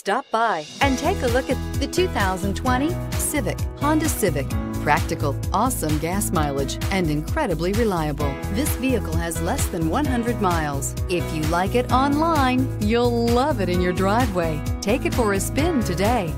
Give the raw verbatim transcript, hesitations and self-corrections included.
Stop by and take a look at the two thousand twenty Civic, Honda Civic. Practical, awesome gas mileage, and incredibly reliable. This vehicle has less than one hundred miles. If you like it online, you'll love it in your driveway. Take it for a spin today.